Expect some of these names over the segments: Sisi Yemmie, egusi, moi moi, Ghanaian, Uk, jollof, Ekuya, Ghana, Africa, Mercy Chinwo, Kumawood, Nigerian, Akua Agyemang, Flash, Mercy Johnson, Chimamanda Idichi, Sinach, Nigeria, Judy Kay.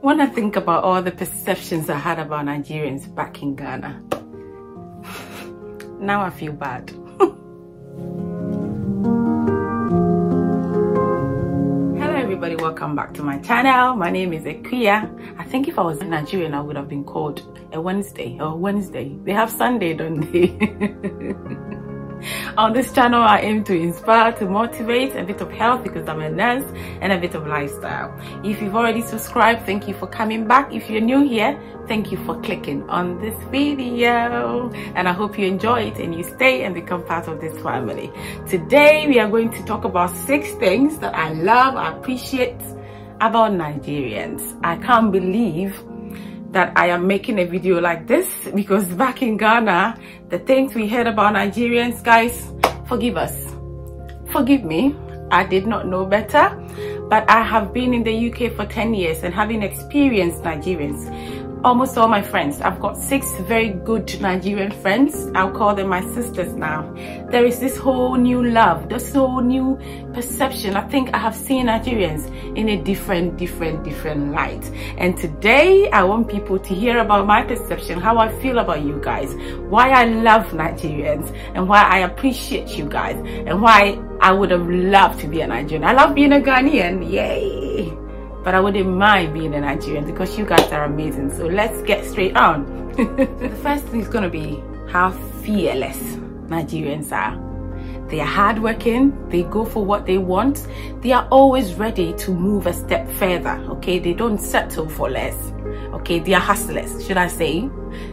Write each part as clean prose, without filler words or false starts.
When I think about all the perceptions I had about Nigerians back in Ghana, now I feel bad. Hello everybody, welcome back to my channel. My name is Ekuya. I think if I was in Nigerian, I would have been called a Wednesday or Wednesday. They have Sunday, don't they? On this channel, I aim to inspire, to motivate, a bit of health because I'm a nurse, and a bit of lifestyle. If you've already subscribed, thank you for coming back. If you're new here, thank you for clicking on this video. And I hope you enjoy it and you stay and become part of this family. Today, we are going to talk about 6 things that I love, I appreciate about Nigerians. I can't believe that I am making a video like this, because back in Ghana, the things we heard about Nigerians, guys, forgive us, forgive me, I did not know better. But I have been in the UK for 10 years and having experienced Nigerians, almost all my friends, I've got 6 very good Nigerian friends, I'll call them my sisters now. There is this whole new love, this whole new perception. I think I have seen Nigerians in a different light. And today I want people to hear about my perception, how I feel about you guys, why I love Nigerians and why I appreciate you guys and why I would have loved to be a Nigerian. I love being a Ghanaian, yay! But I wouldn't mind being a Nigerian because you guys are amazing. So let's get straight on. The first thing is going to be how fearless Nigerians are. They are hardworking. They go for what they want. They are always ready to move a step further. Okay, they don't settle for less. Okay, they are hustlers, should I say?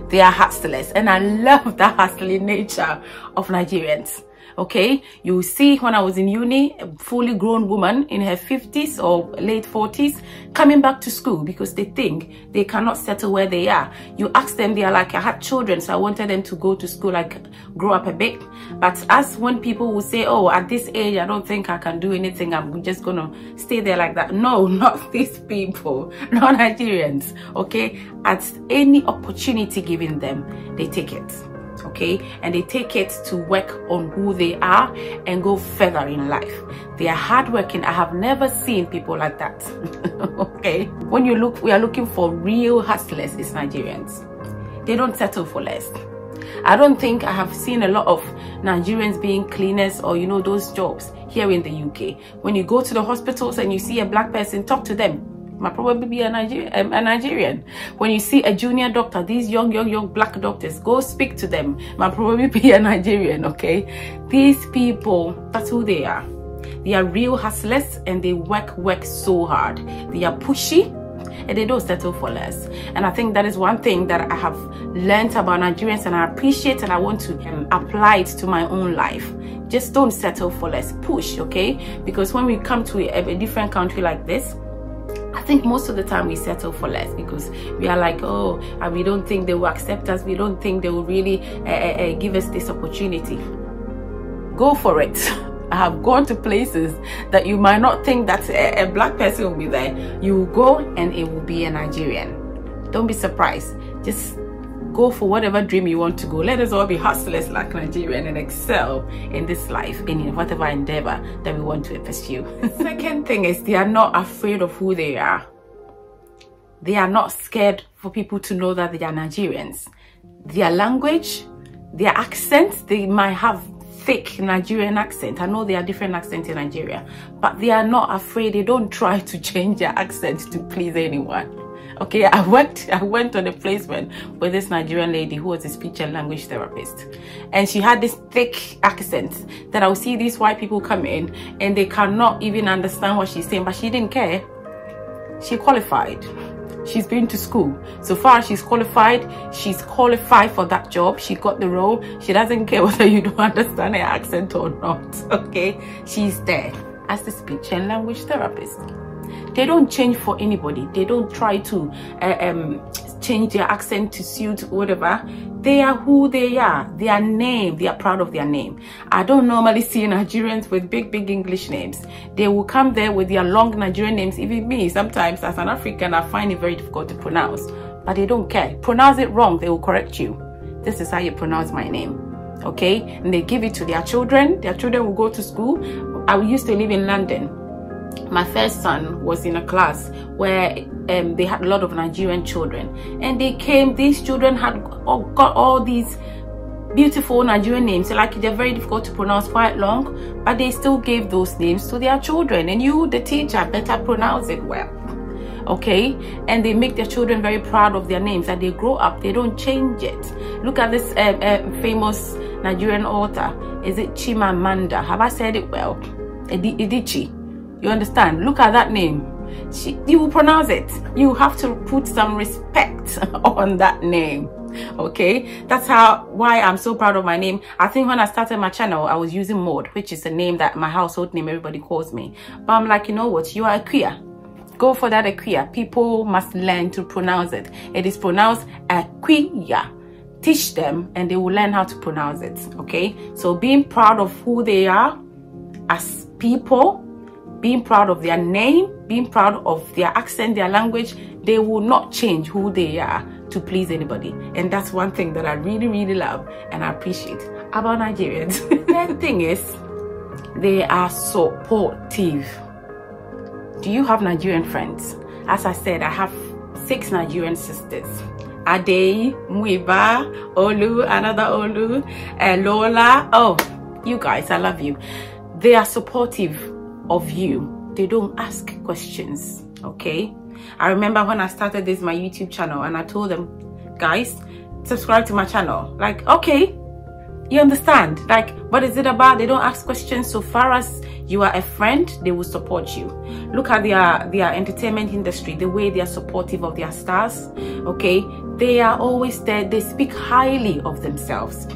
They are hustlers, and I love the hustling nature of Nigerians. Okay, you see, when I was in uni, a fully grown woman in her 50s or late 40s coming back to school because they think they cannot settle where they are. You ask them, they are like, I had children, so I wanted them to go to school, like grow up a bit. But as when people will say, oh, at this age, I don't think I can do anything, I'm just gonna stay there like that. No, not these people, not Nigerians. Okay, at any opportunity given them, they take it. Okay, and they take it to work on who they are and go further in life. They are hardworking. I have never seen people like that. Okay, when you look, we are looking for real hustlers. It's Nigerians. They don't settle for less. I don't think I have seen a lot of Nigerians being cleaners or, you know, those jobs here in the UK. When you go to the hospitals and you see a black person, talk to them. Might probably be a Nigerian. When you see a junior doctor, these young black doctors, go speak to them. Might probably be a Nigerian. Okay, these people, that's who they are. They are real hustlers and they work so hard. They are pushy and they don't settle for less. And I think that is one thing that I have learned about Nigerians, and I appreciate, and I want to apply it to my own life. Just don't settle for less, push. Okay, because when we come to a different country like this, I think most of the time we settle for less because we are like, oh, and we don't think they will accept us. We don't think they will really give us this opportunity. Go for it. I have gone to places that you might not think that a black person will be there. You will go and it will be a Nigerian. Don't be surprised. Just go for whatever dream you want to go. Let us all be hustlers like Nigerian and excel in this life, in whatever endeavor that we want to pursue. Second thing is they are not afraid of who they are. They are not scared for people to know that they are Nigerians. Their language, their accents, they might have thick Nigerian accent. I know there are different accents in Nigeria, but they are not afraid. They don't try to change their accent to please anyone. Okay, I went on a placement with this Nigerian lady who was a speech and language therapist, and she had this thick accent that I would see these white people come in and they cannot even understand what she's saying, but she didn't care. She qualified. She's been to school. So far, she's qualified. She's qualified for that job. She got the role. She doesn't care whether you don't understand her accent or not. Okay, she's there as the speech and language therapist. They don't change for anybody. They don't try to change their accent to suit whatever. They are who they are. Their name, they are proud of their name. I don't normally see Nigerians with big English names. They will come there with their long Nigerian names. Even me, sometimes as an African, I find it very difficult to pronounce, but they don't care. Pronounce it wrong, they will correct you. This is how you pronounce my name. Okay, and they give it to their children. Their children will go to school. I used to live in London. my first son was in a class where they had a lot of Nigerian children, and they came, these children had got all these beautiful Nigerian names, so like they're very difficult to pronounce, quite long, but they still gave those names to their children, and you, the teacher, better pronounce it well, okay? And they make their children very proud of their names, and they grow up, they don't change it. Look at this famous Nigerian author, is it Chimamanda, have I said it well? Idichi, you understand? Look at that name. You will pronounce it, you have to put some respect on that name, okay? That's how, why I'm so proud of my name. I think when I started my channel, I was using Maud, which is a name that my household name, everybody calls me, but I'm like, you know what, you are Ekuya, go for that Ekuya. People must learn to pronounce it. It is pronounced Ekuya. Teach them and they will learn how to pronounce it, okay? So being proud of who they are as people, being proud of their name, being proud of their accent, their language, they will not change who they are to please anybody. And that's one thing that I really, really love and I appreciate about Nigerians. The thing is, they are supportive. Do you have Nigerian friends? As I said, I have 6 Nigerian sisters. Ade, Mwiba, Olu, another Olu, and Lola. Oh, you guys, I love you. They are supportive of you. They don't ask questions, okay? I remember when I started this, my YouTube channel, and I told them, guys, subscribe to my channel. Like, okay, you understand? Like, what is it about? They don't ask questions. So far as you are a friend, they will support you. Look at their entertainment industry, the way they are supportive of their stars, okay? They are always there. They speak highly of themselves.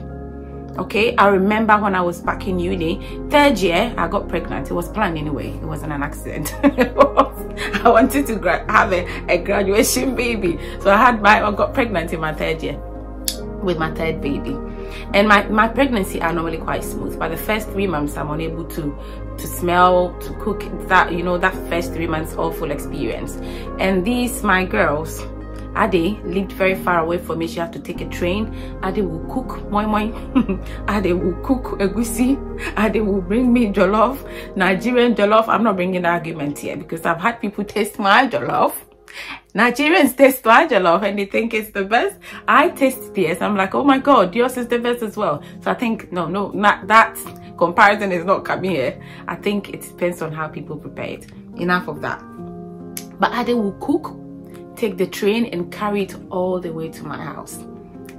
Okay, I remember when I was back in uni, 3rd year, I got pregnant. It was planned anyway. It wasn't an accident. I wanted to have a graduation baby. So I got pregnant in my 3rd year with my 3rd baby. And my pregnancy are normally quite smooth. But the first 3 months, I'm unable to smell, to cook, that, you know, that first 3 months awful experience. And these, my girls, Ade lived very far away from me. She had to take a train. Ade will cook moi moi. Ade will cook egusi. Ade will bring me jollof, Nigerian jollof. I'm not bringing an argument here because I've had people taste my jollof. Nigerians taste my jollof and they think it's the best. I taste theirs. I'm like, oh my God, yours is the best as well. So I think, no, not that comparison is not coming here. I think it depends on how people prepare it. Enough of that. But Ade will cook, take the train and carry it all the way to my house.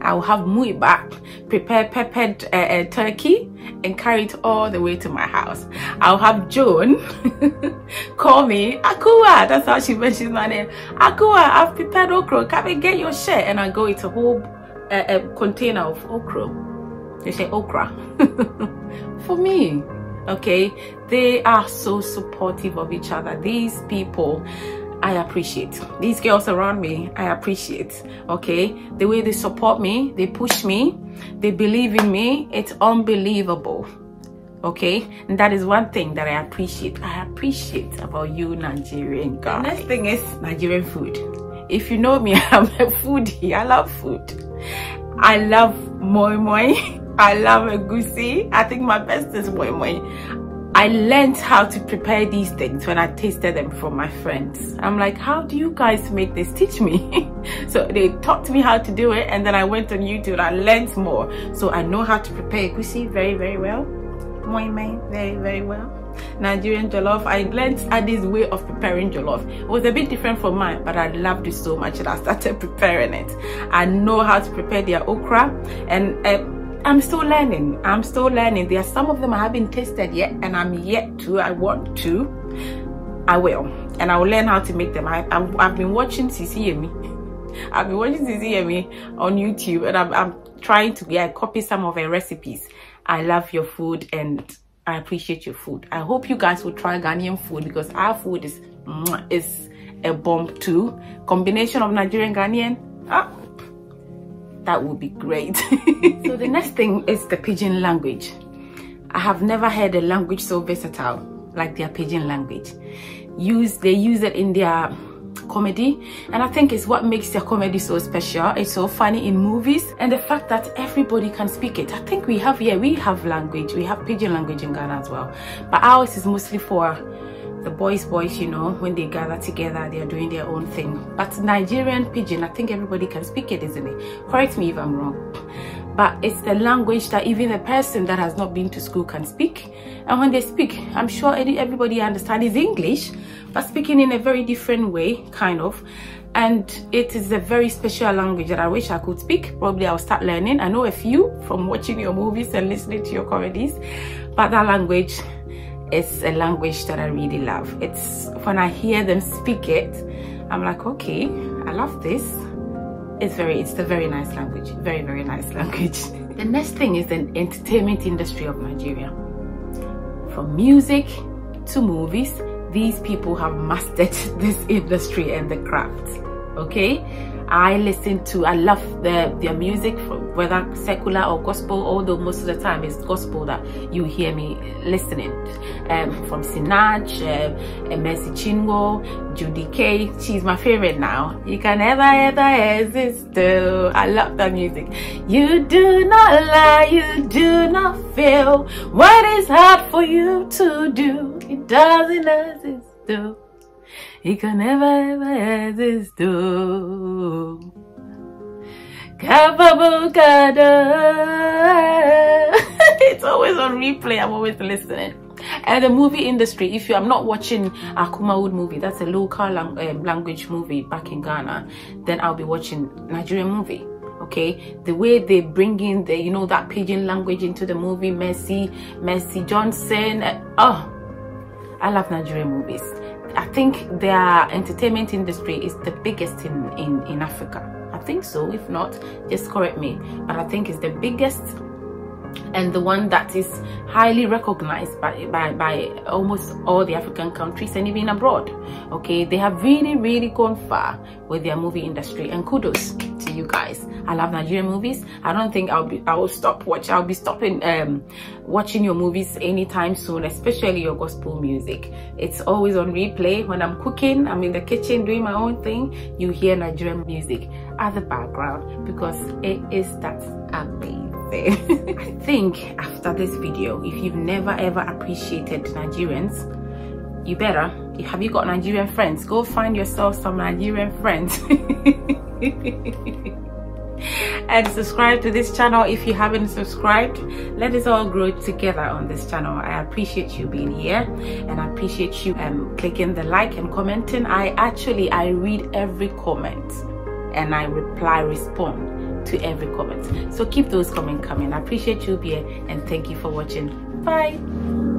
I will have muiba, prepare peppered turkey and carry it all the way to my house. I'll have Joan call me, Akua, that's how she mentions my name. Akua, I've prepared okra, come and get your share. And I go, it's a whole container of okra. They say okra for me, okay? They are so supportive of each other. These people, I appreciate. These girls around me, I appreciate, okay? The way they support me, they push me, they believe in me, it's unbelievable, okay? And that is one thing that I appreciate. I appreciate about you Nigerian guys. Next thing is Nigerian food. If you know me, I'm a foodie. I love food. I love moi moi. I love egusi. I think my best is moi moi. I learned how to prepare these things when I tasted them from my friends. I'm like, how do you guys make this? Teach me. So they taught me how to do it, and then I went on YouTube and I learned more. So I know how to prepare egusi very, very well. Moi moi, very, very well. Nigerian jollof, I learned Ade's way of preparing jollof. It was a bit different from mine, but I loved it so much that I started preparing it. I know how to prepare their okra, and I'm still learning. I'm still learning. There are some of them I haven't tasted yet, and I'm yet to. I want to. I will, and I will learn how to make them. I've been watching Sisi Yemmie. I've been watching Sisi Yemmie on YouTube, and I'm trying to copy some of her recipes. I love your food, and I appreciate your food. I hope you guys will try Ghanaian food because our food is a bomb too. Combination of Nigerian Ghanaian. Ah. That would be great. So the next thing is the pidgin language. I have never heard a language so versatile like their pidgin language. They use it in their comedy, and I think it's what makes their comedy so special. It's so funny in movies, and the fact that everybody can speak it. I think we have pidgin language in Ghana as well, but ours is mostly for the boys, you know, when they gather together, they are doing their own thing. But Nigerian pidgin, I think everybody can speak it, isn't it? Correct me if I'm wrong. But it's the language that even a person that has not been to school can speak. And when they speak, I'm sure everybody understands English, but speaking in a very different way, kind of. And it is a very special language that I wish I could speak. Probably I'll start learning. I know a few from watching your movies and listening to your comedies, but that language is a language that I really love. It's when I hear them speak it, I'm like, okay, I love this. It's a very nice language, very, very nice language. The next thing is the entertainment industry of Nigeria. From music to movies, these people have mastered this industry and the craft, okay? I love their music, whether secular or gospel, although most of the time it's gospel that you hear me listening. From Sinach, Mercy Chinwo, Judy Kay, she's my favorite now. You can never exist, though. I love that music. You do not lie, you do not fail. What is hard for you to do, it doesn't exist, though. It can never ever exist, though. It's always on replay. I'm always listening. And the movie industry, I'm not watching a Kumawood movie, that's a local language movie back in Ghana, then I'll be watching Nigerian movie. Okay, the way they bring in the, you know, that pidgin language into the movie, Mercy Johnson. Oh, I love Nigerian movies. I think their entertainment industry is the biggest in Africa. I think so. If not, just correct me. But I think it's the biggest and the one that is highly recognized by almost all the African countries and even abroad. Okay, they have really, really gone far with their movie industry, and kudos to you guys. I love Nigerian movies. I don't think I'll be stopping watching your movies anytime soon, especially your gospel music. It's always on replay. When I'm cooking, I'm in the kitchen doing my own thing, you hear Nigerian music at the background because it is that amazing. I think after this video, if you've never ever appreciated Nigerians, you better. Have you got Nigerian friends? Go find yourself some Nigerian friends. And subscribe to this channel if you haven't subscribed. Let us all grow together on this channel. I appreciate you being here, and I appreciate you clicking the like and commenting. I read every comment and I respond to every comment, so keep those comments coming. I appreciate you being here, and thank you for watching. Bye.